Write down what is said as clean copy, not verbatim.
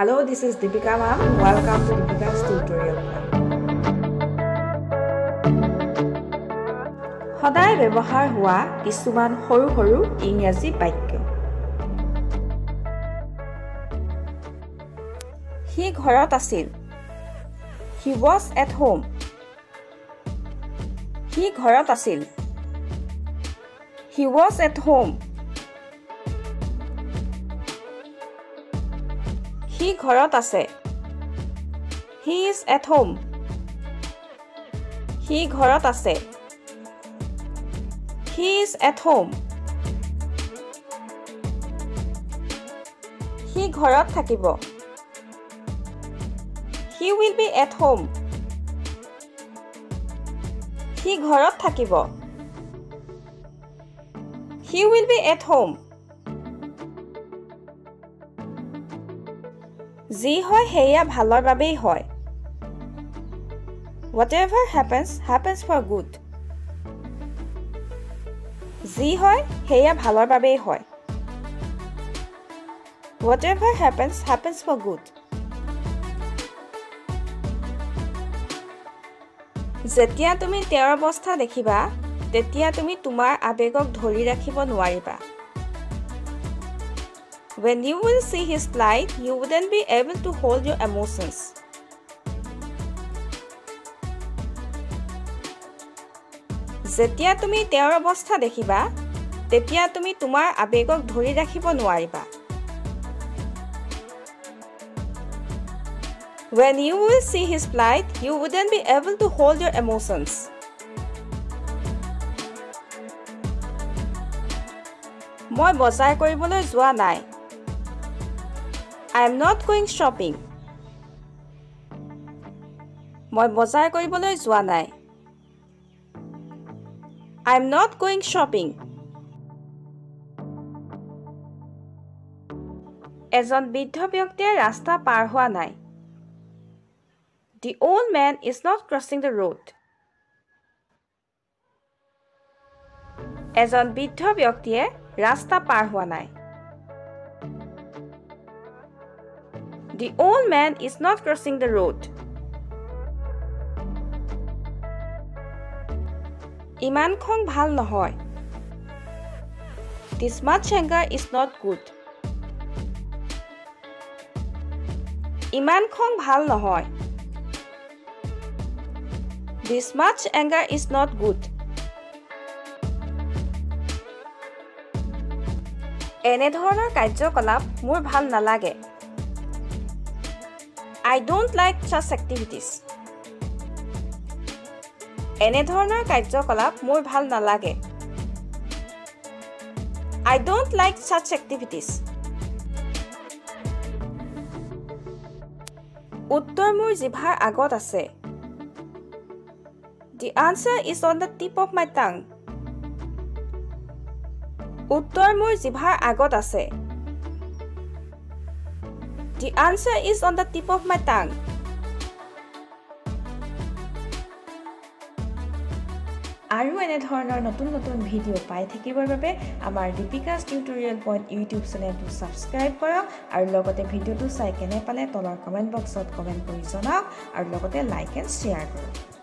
Hello, this is Dipika ma'am. Welcome to Dipika's Tutorial point. Hodai byabohar hua kisuman horu horu Ingraji bakyo. He ghorot asil. He was at home. He ghorot asil. He was at home. He ghorot ase. He is at home. He ghorot ase. He is at home. He ghorot thakibo. He will be at home. He ghorot thakibo. He will be at home. Ji hoy heya bhalor babei hoy. Whatever happens, happens for good. Ji hoy heya bhalor babei hoy. Whatever happens, happens for good. Jetia tumi teor obostha dekhiba, tetia tumi tomar abegok dhori rakhibo nwariba. When you will see his plight, you wouldn't be able to hold your emotions. Jetia tumi teor obostha dekhiba, tetia tumi tomar abegok dhori rakhibo nwariba. When you will see his plight, you wouldn't be able to hold your emotions. Moi bozai koriboloi joa nai. I am not going shopping. Moi bozai koriboloi joa nai. I am not going shopping. Ejon biddho byoktiye rasta par hua nai. The old man is not crossing the road. Ejon biddho byoktiye rasta par hua nai. The old man is not crossing the road. Iman khon bhal nohoy. This much anger is not good. Iman khon bhal nohoy. This much anger is not good. Ene dhoroner karyokolap mur bhal nalage. I don't like such activities. Ene dhoroner karyokolap mur bhal nalage. I don't like such activities. Uttor mur jibhar agot ase. The answer is on the tip of my tongue. Uttor mur jibhar agot ase. The answer is on the tip of my tongue. Aru ene dhoroner notun video pai thekibor babe amar Dipika's Tutorial point YouTube channel tu subscribe korok aru logote video tu sai kene pale tolor comment box ot comment kori jonao aru logote like and share korok.